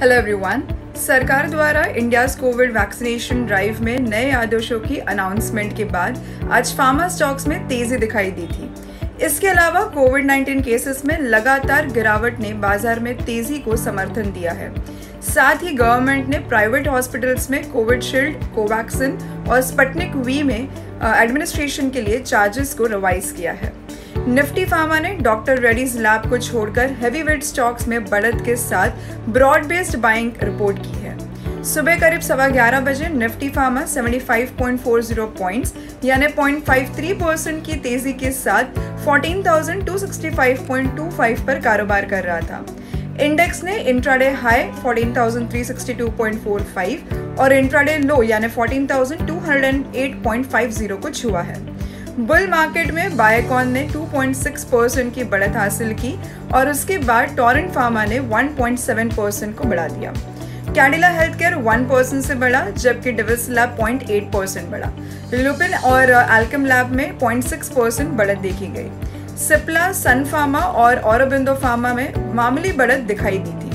Hello everyone. सरकार द्वारा India's Covid vaccination drive में नए आदेशों की अनाउंसमेंट के बाद आज फार्मा स्टॉक्स में तेज़ी दिखाई दी थी। इसके अलावा कोविड-19 केसेस में लगातार गिरावट ने बाजार में तेज़ी को समर्थन दिया है। साथ ही गवर्नमेंट ने प्राइवेट हॉस्पिटल्स में कोविशील्ड, कोवैक्सिन और स्पुतनिक वी में एडमिनिस्ट्रेशन के लिए चार्जेस को रिवाइज किया है। निफ्टी फार्मा ने डॉक्टर रेडीज लैब को छोड़कर हैवीवेट स्टॉक्स में बढ़त के साथ ब्रॉड बेस्ड बाइंग रिपोर्ट की है। सुबह करीब 11:15 बजे निफ्टी फार्मा 75.40 पॉइंट्स यानी 0.53% की तेजी के साथ 14,265.25 पर कारोबार कर रहा था। इंडेक्स ने इंट्राडे हाई 14,362.45 और इंट्राडे लो यानी 14,208.50 को छुआ है। बुल मार्केट में बायोकॉन ने 2.6% की बढ़त हासिल की और उसके बाद टॉरेंट फार्मा ने 1.7% को बढ़ा दिया। कैडिला हेल्थकेयर 1% से बढ़ा, जबकि डिविस लैब 0.8% बढ़ा। लुपिन और एल्केम लैब में 0.6% बढ़त देखी गई। सिप्ला, सन फार्मा और ऑरबिंदो फार्मा में मामूली बढ़त दिखाई दी थी।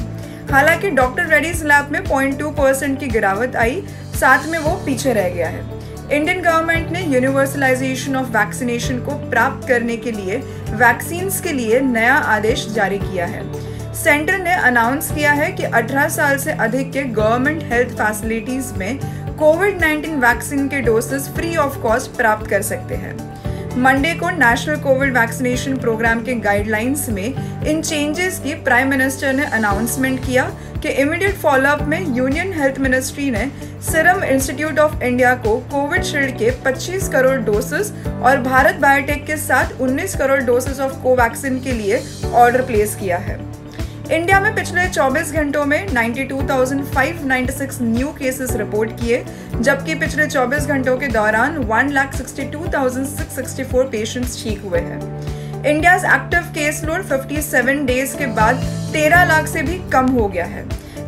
हालांकि डॉक्टर रेड्डीज लैब में 0.2% की गिरावट आई, साथ में वो पीछे रह गया है। इंडियन गवर्नमेंट ने यूनिवर्सलाइजेशन ऑफ वैक्सीनेशन को प्राप्त करने के लिए वैक्सीन्स के लिए नया आदेश जारी किया है। सेंटर ने अनाउंस किया है कि 18 साल से अधिक के गवर्नमेंट हेल्थ फैसिलिटीज में कोविड-19 वैक्सीन के डोसेस फ्री ऑफ कॉस्ट प्राप्त कर सकते हैं। मंडे को नेशनल कोविड वैक्सीनेशन प्रोग्राम के गाइडलाइंस में इन चेंजेस की प्राइम मिनिस्टर ने अनाउंसमेंट किया कि इमीडिएट फॉलोअप में यूनियन हेल्थ मिनिस्ट्री ने सीरम इंस्टीट्यूट ऑफ इंडिया को कोविशील्ड के 25 करोड़ डोसेस और भारत बायोटेक के साथ 19 करोड़ डोसेस ऑफ कोवैक्सिन के लिए ऑर्डर प्लेस किया है। इंडिया में पिछले 24 घंटों में 92,596 न्यू केसेस रिपोर्ट किए, जबकि पिछले 24 घंटों के दौरान 1,62,664 पेशेंट्स ठीक हुए हैं। India's active case load 57 days के बाद 13 लाख से भी कम हो गया है।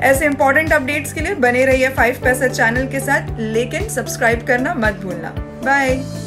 ऐसे इंपॉर्टेंट अपडेट्स के लिए बने रहिए 5 पैसा चैनल के साथ, लेकिन सब्सक्राइब करना मत भूलना। बाय।